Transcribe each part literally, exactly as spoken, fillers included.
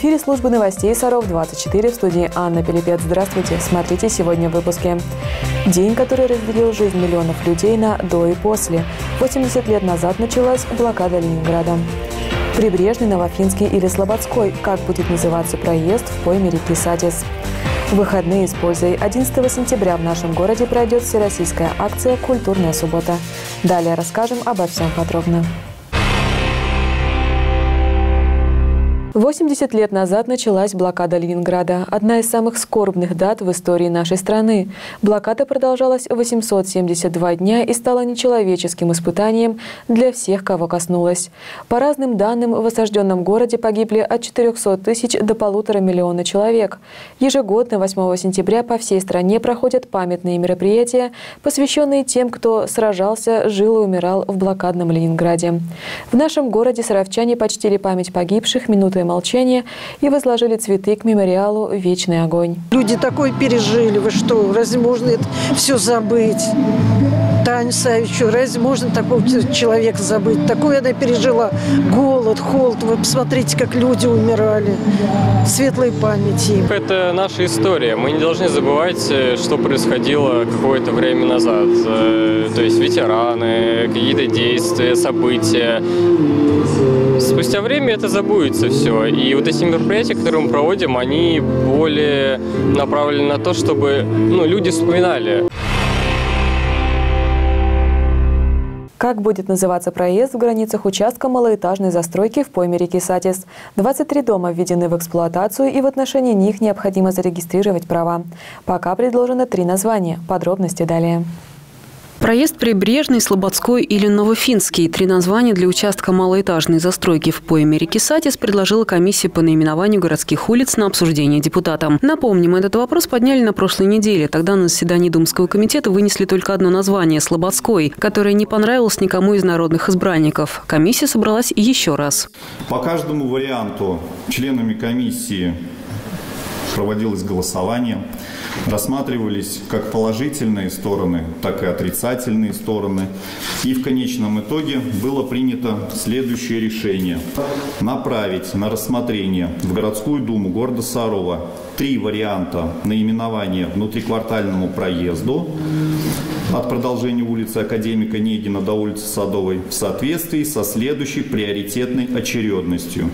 эфире службы новостей «Саров двадцать четыре», в студии Анна Пелипет. Здравствуйте. Смотрите сегодня в выпуске. День, который разделил жизнь миллионов людей на «до» и «после». восемьдесят лет назад началась блокада Ленинграда. Прибрежный, Новофинский или Слободской. Как будет называться проезд в пойме реки Сатис? Выходные с пользой. одиннадцатого сентября в нашем городе пройдет всероссийская акция «Культурная суббота». Далее расскажем обо всем подробно. восемьдесят лет назад началась блокада Ленинграда. Одна из самых скорбных дат в истории нашей страны. Блокада продолжалась восемьсот семьдесят два дня и стала нечеловеческим испытанием для всех, кого коснулась. По разным данным, в осажденном городе погибли от четырёхсот тысяч до полутора миллиона человек. Ежегодно восьмого сентября по всей стране проходят памятные мероприятия, посвященные тем, кто сражался, жил и умирал в блокадном Ленинграде. В нашем городе саровчане почтили память погибших минуты молчания и возложили цветы к мемориалу «Вечный огонь». Люди такое пережили. Вы что, разве можно это все забыть? Тань Савичу, разве можно такого человека забыть? Такое она пережила. Голод, холод. Вы посмотрите, как люди умирали. Светлой памяти. Это наша история. Мы не должны забывать, что происходило какое-то время назад. То есть ветераны, какие-то действия, события. Спустя время это забудется все. И вот эти мероприятия, которые мы проводим, они более направлены на то, чтобы ну, люди вспоминали. Как будет называться проезд в границах участка малоэтажной застройки в пойме реки Сатис? двадцать три дома введены в эксплуатацию, и в отношении них необходимо зарегистрировать права. Пока предложено три названия. Подробности далее. Проезд Прибрежный, Слободской или Новофинский. Три названия для участка малоэтажной застройки в пойме реки Сатис предложила комиссия по наименованию городских улиц на обсуждение депутатам. Напомним, этот вопрос подняли на прошлой неделе. Тогда на заседании Думского комитета вынесли только одно название – Слободской, которое не понравилось никому из народных избранников. Комиссия собралась еще раз. По каждому варианту членами комиссии проводилось голосование, рассматривались как положительные стороны, так и отрицательные стороны. И в конечном итоге было принято следующее решение. Направить на рассмотрение в городскую думу города Сарова три варианта наименования внутриквартальному проезду от продолжения улицы Академика Негина до улицы Садовой в соответствии со следующей приоритетной очередностью.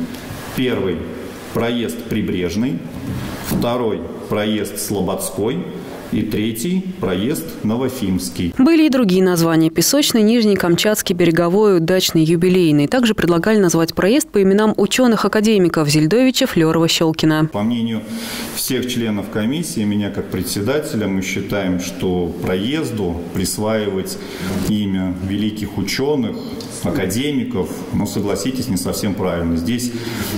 Первый – проезд Прибрежный. Второй – проезд Слободской. И третий – проезд Новофинский. Были и другие названия – Песочный, Нижний, Камчатский, Береговой, Дачный, Юбилейный. Также предлагали назвать проезд по именам ученых-академиков Зельдовича, Флёрова, Щёлкина. По мнению всех членов комиссии, меня как председателя, мы считаем, что проезду присваивать имя великих ученых, академиков, ну, согласитесь, не совсем правильно. Здесь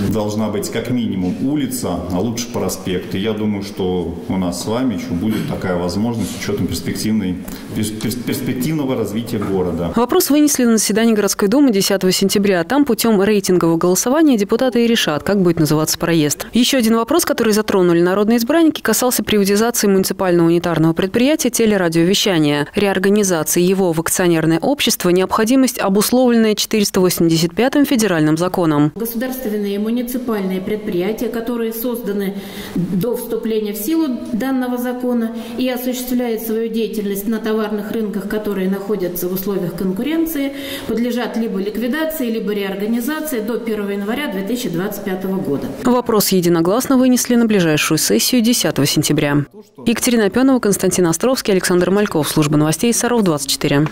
должна быть как минимум улица, а лучше проспект. И я думаю, что у нас с вами еще будет такая возможность с учетом перспективной, перспективного развития города. Вопрос вынесли на заседание городской думы десятого сентября. Там путем рейтингового голосования депутаты и решат, как будет называться проезд. Еще один вопрос, который затронули народные избранники, касался приватизации муниципального унитарного предприятия «Телерадиовещание», реорганизации его в акционерное общество, необходимость, обусловленная четыреста восемьдесят пятым федеральным законом. Государственные и муниципальные предприятия, которые созданы до вступления в силу данного закона и осуществляет свою деятельность на товарных рынках, которые находятся в условиях конкуренции, подлежат либо ликвидации, либо реорганизации до первого января две тысячи двадцать пятого года. Вопрос единогласно вынесли на ближайшую сессию десятого сентября. Екатерина Пенова, Константин Островский, Александр Мальков. Служба новостей «Саров двадцать четыре».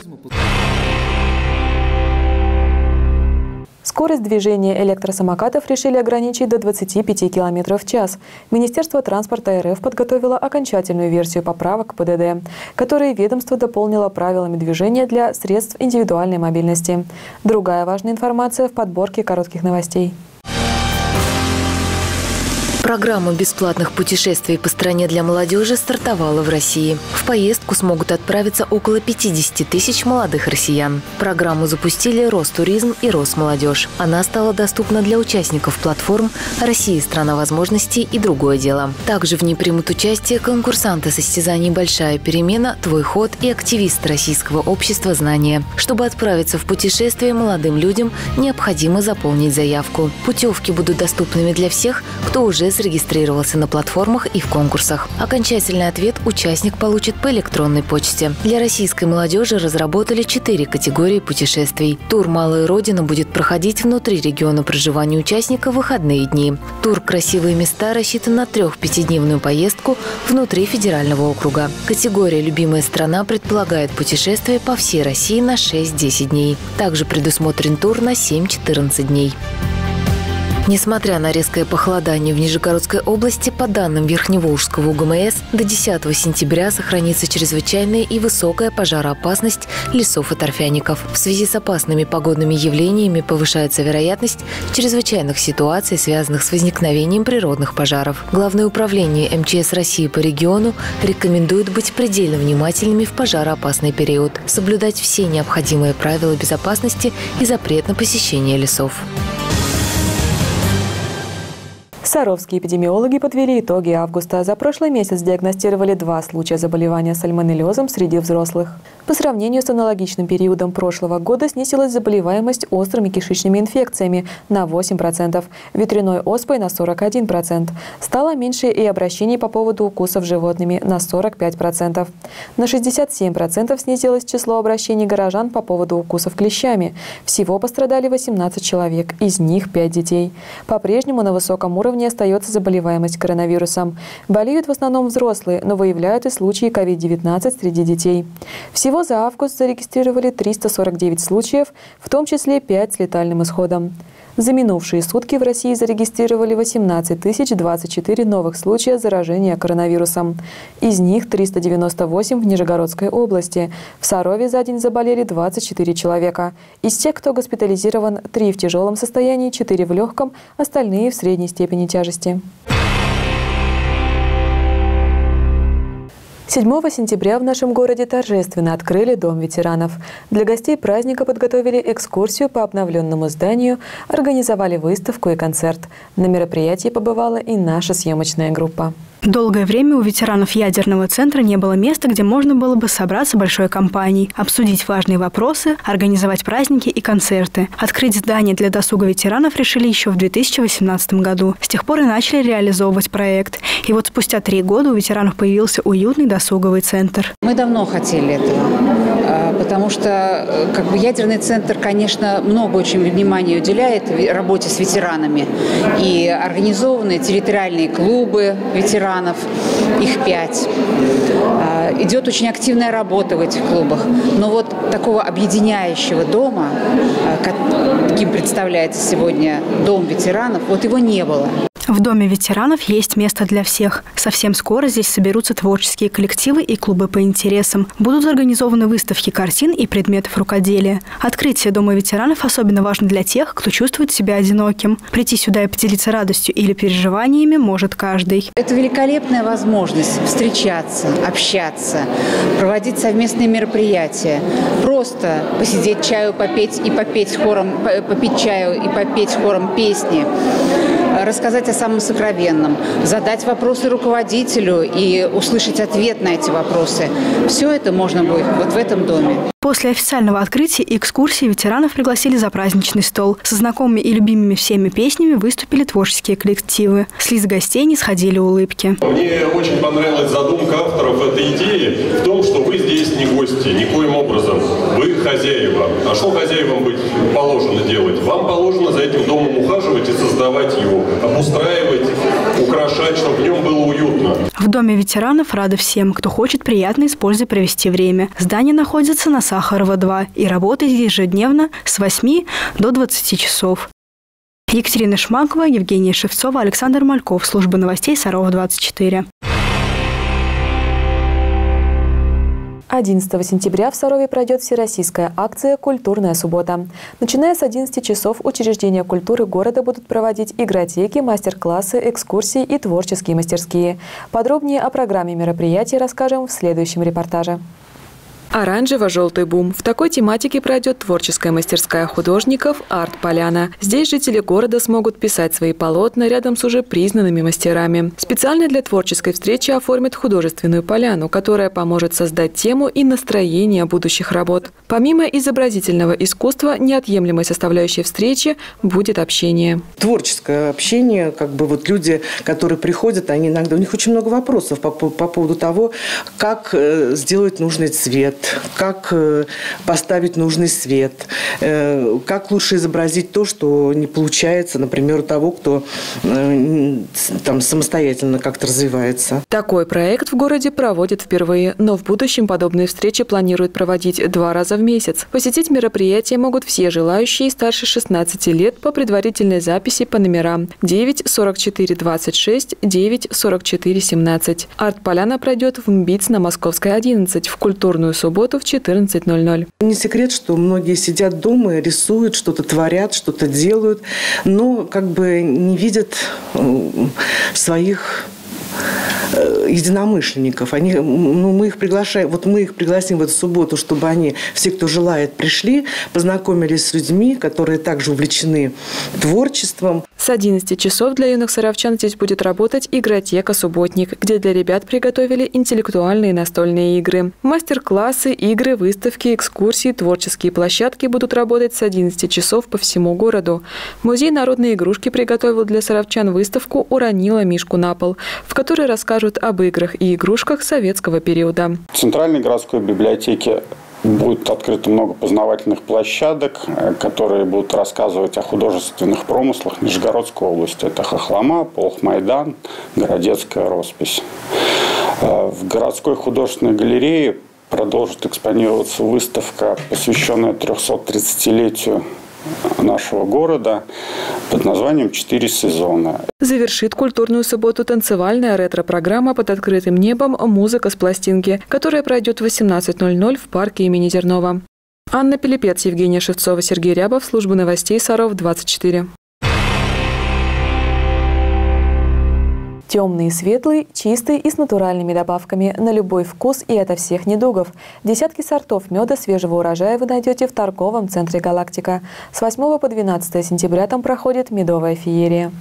Скорость движения электросамокатов решили ограничить до двадцати пяти километров в час. Министерство транспорта РФ подготовило окончательную версию поправок ПДД, которые ведомство дополнило правилами движения для средств индивидуальной мобильности. Другая важная информация в подборке коротких новостей. Программа бесплатных путешествий по стране для молодежи стартовала в России. В поездку смогут отправиться около пятидесяти тысяч молодых россиян. Программу запустили Ростуризм и Росмолодежь. Она стала доступна для участников платформ «Россия – страна возможностей» и «Другое дело». Также в ней примут участие конкурсанты состязаний «Большая перемена», «Твой ход» и активист Российского общества знания. Чтобы отправиться в путешествие, молодым людям необходимо заполнить заявку. Путевки будут доступными для всех, кто уже зарегистрировался на платформах и в конкурсах. Окончательный ответ участник получит по электронной почте. Для российской молодежи разработали четыре категории путешествий. Тур «Малая Родина» будет проходить внутри региона проживания участника в выходные дни. Тур «Красивые места» рассчитан на трех-пятидневную поездку внутри федерального округа. Категория «Любимая страна» предполагает путешествие по всей России на шесть-десять дней. Также предусмотрен тур на семь-четырнадцать дней. Несмотря на резкое похолодание в Нижегородской области, по данным Верхневолжского УГМС, до десятого сентября сохранится чрезвычайная и высокая пожароопасность лесов и торфяников. В связи с опасными погодными явлениями повышается вероятность чрезвычайных ситуаций, связанных с возникновением природных пожаров. Главное управление МЧС России по региону рекомендует быть предельно внимательными в пожароопасный период, соблюдать все необходимые правила безопасности и запрет на посещение лесов. Саровские эпидемиологи подвели итоги августа. За прошлый месяц диагностировали два случая заболевания сальмонеллезом среди взрослых. По сравнению с аналогичным периодом прошлого года снизилась заболеваемость острыми кишечными инфекциями на восемь процентов, ветряной оспой на сорок один процент. Стало меньше и обращений по поводу укусов животными на сорок пять процентов. На шестьдесят семь процентов снизилось число обращений горожан по поводу укусов клещами. Всего пострадали восемнадцать человек, из них пять детей. По-прежнему на высоком уровне остается заболеваемость коронавирусом. Болеют в основном взрослые, но выявляют и случаи ковид девятнадцать среди детей. Всего за август зарегистрировали триста сорок девять случаев, в том числе пять с летальным исходом. За минувшие сутки в России зарегистрировали восемнадцать тысяч двадцать четыре новых случая заражения коронавирусом. Из них триста девяносто восемь в Нижегородской области. В Сарове за день заболели двадцать четыре человека. Из тех, кто госпитализирован, три в тяжелом состоянии, четыре в легком, остальные в средней степени тяжести. седьмого сентября в нашем городе торжественно открыли Дом ветеранов. Для гостей праздника подготовили экскурсию по обновленному зданию, организовали выставку и концерт. На мероприятии побывала и наша съемочная группа. Долгое время у ветеранов ядерного центра не было места, где можно было бы собраться большой компанией, обсудить важные вопросы, организовать праздники и концерты. Открыть здание для досуга ветеранов решили еще в две тысячи восемнадцатом году. С тех пор и начали реализовывать проект. И вот спустя три года у ветеранов появился уютный досуговый центр. Мы давно хотели этого, потому что как бы, ядерный центр, конечно, много очень внимания уделяет работе с ветеранами. И организованы территориальные клубы ветеранов. Их пять. Идет очень активная работа в этих клубах. Но вот такого объединяющего дома, каким представляется сегодня Дом ветеранов, вот его не было. В Доме ветеранов есть место для всех. Совсем скоро здесь соберутся творческие коллективы и клубы по интересам. Будут организованы выставки картин и предметов рукоделия. Открытие Дома ветеранов особенно важно для тех, кто чувствует себя одиноким. Прийти сюда и поделиться радостью или переживаниями может каждый. Это великолепная возможность встречаться, общаться, проводить совместные мероприятия, просто посидеть чаю, попеть и попеть хором, попить чаю и попеть хором песни. Рассказать о самом сокровенном, задать вопросы руководителю и услышать ответ на эти вопросы. Все это можно будет вот в этом доме. После официального открытия экскурсии ветеранов пригласили за праздничный стол. Со знакомыми и любимыми всеми песнями выступили творческие коллективы. С лиц гостей не сходили улыбки. Мне очень понравилась задумка авторов этой идеи в том, что вы здесь не гости, никоим образом. Вы хозяева. А что хозяевам быть положено делать? Вам положено за этим домом ухаживать и создавать его, обустраивать, украшать, чтобы в нем было уютно. В Доме ветеранов рады всем, кто хочет приятно и с пользой провести время. Здание находится на Сахарова два и работает ежедневно с восьми до двадцати часов. Екатерина Шмакова, Евгения Шевцова, Александр Мальков. Служба новостей Саров двадцать четыре. одиннадцатого сентября в Сарове пройдет всероссийская акция «Культурная суббота». Начиная с одиннадцати часов учреждения культуры города будут проводить игротеки, мастер-классы, экскурсии и творческие мастерские. Подробнее о программе мероприятий расскажем в следующем репортаже. Оранжево-желтый бум. В такой тематике пройдет творческая мастерская художников «Арт-Поляна». Здесь жители города смогут писать свои полотна рядом с уже признанными мастерами. Специально для творческой встречи оформят художественную поляну, которая поможет создать тему и настроение будущих работ. Помимо изобразительного искусства, неотъемлемой составляющей встречи будет общение. Творческое общение, как бы вот люди, которые приходят, они иногда, у них очень много вопросов по, по поводу того, как сделать нужный цвет, как поставить нужный свет, как лучше изобразить то, что не получается, например, у того, кто там самостоятельно как-то развивается. Такой проект в городе проводят впервые, но в будущем подобные встречи планируют проводить два раза в месяц. Посетить мероприятие могут все желающие старше шестнадцати лет по предварительной записи по номерам девять сорок четыре двадцать шесть, девять сорок четыре семнадцать. Арт-поляна пройдет в МБИЦ на Московской одиннадцать в культурную субботу в четырнадцать ноль ноль. Не секрет, что многие сидят дома, рисуют, что-то творят, что-то делают, но как бы не видят своих единомышленников. Они, ну, мы их приглашаем, вот мы их пригласим в эту субботу, чтобы они, все, кто желает, пришли, познакомились с людьми, которые также увлечены творчеством. С одиннадцати часов для юных саровчан здесь будет работать игротека «Субботник», где для ребят приготовили интеллектуальные настольные игры. Мастер-классы, игры, выставки, экскурсии, творческие площадки будут работать с одиннадцати часов по всему городу. Музей народной игрушки приготовил для саровчан выставку «Уронила мишку на пол», в которой расскажут об играх и игрушках советского периода. В Центральной городской библиотеке будет открыто много познавательных площадок, которые будут рассказывать о художественных промыслах Нижегородской области. Это Хохлома, Полхмайдан, Городецкая роспись. В городской художественной галерее продолжит экспонироваться выставка, посвященная трёхсотридцатилетию нашего города под названием «Четыре сезона». Завершит культурную субботу танцевальная ретро-программа «Под открытым небом. Музыка с пластинки», которая пройдет в восемнадцать ноль ноль в парке имени Зернова. Анна Пелипет, Евгения Шевцова, Сергей Рябов, служба новостей Саров двадцать четыре. Темный и светлый, чистый и с натуральными добавками на любой вкус и ото всех недугов. Десятки сортов меда свежего урожая вы найдете в торговом центре «Галактика». С восьмого по двенадцатое сентября там проходит медовая феерия.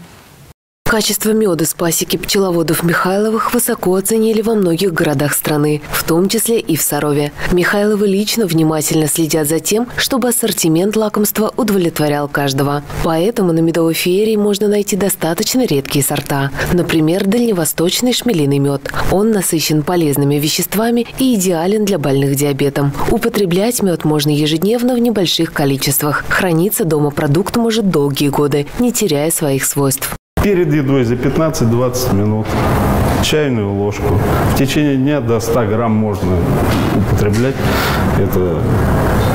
Качество меда с пасеки пчеловодов Михайловых высоко оценили во многих городах страны, в том числе и в Сарове. Михайловы лично внимательно следят за тем, чтобы ассортимент лакомства удовлетворял каждого. Поэтому на медовой феерии можно найти достаточно редкие сорта. Например, дальневосточный шмелиный мед. Он насыщен полезными веществами и идеален для больных диабетом. Употреблять мед можно ежедневно в небольших количествах. Храниться дома продукт может долгие годы, не теряя своих свойств. Перед едой за пятнадцать-двадцать минут чайную ложку. В течение дня до ста грамм можно употреблять. Это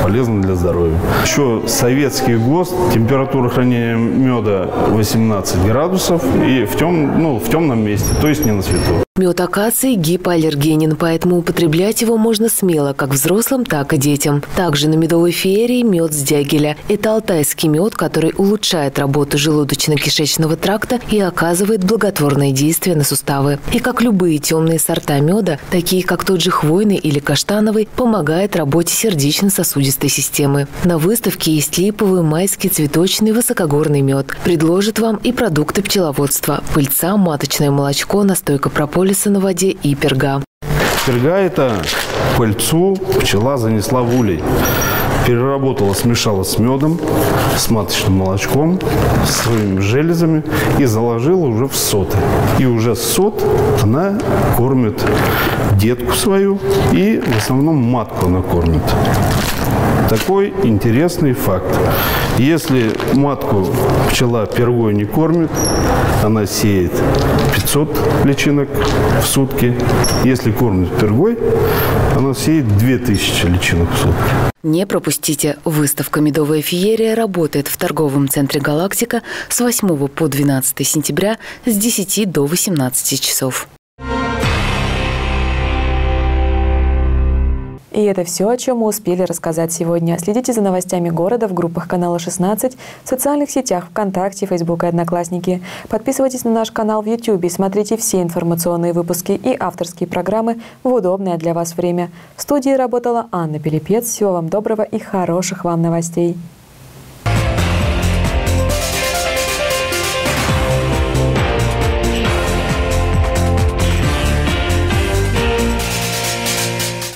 полезно для здоровья. Еще советский ГОСТ. Температура хранения меда восемнадцать градусов и в, тем, ну, в темном месте, то есть не на свету. Мед акации гипоаллергенен, поэтому употреблять его можно смело, как взрослым, так и детям. Также на медовой феерии мед с дягеля. Это алтайский мед, который улучшает работу желудочно-кишечного тракта и оказывает благотворное действие на суставы. И как любые темные сорта меда, такие как тот же хвойный или каштановый, помогает работе сердечно-сосудистой системы. На выставке есть липовый, майский, цветочный, высокогорный мед. Предложат вам и продукты пчеловодства – пыльца, маточное молочко, настойка прополиса, полиса на воде и перга. Перга – это пыльцу пчела занесла в улей. Переработала, смешала с медом, с маточным молочком, с своими железами и заложила уже в соты. И уже сот она кормит детку свою и в основном матку она кормит. Такой интересный факт. Если матку пчела пергой не кормит, она сеет пятьсот личинок в сутки. Если кормит пергой, она сеет две тысячи личинок в сутки. Не пропустите. Выставка «Медовая феерия» работает в торговом центре «Галактика» с восьмого по двенадцатое сентября с десяти до восемнадцати часов. И это все, о чем мы успели рассказать сегодня. Следите за новостями города в группах канала шестнадцать, в социальных сетях ВКонтакте, Facebook и Одноклассники. Подписывайтесь на наш канал в YouTube и смотрите все информационные выпуски и авторские программы в удобное для вас время. В студии работала Анна Пелипет. Всего вам доброго и хороших вам новостей.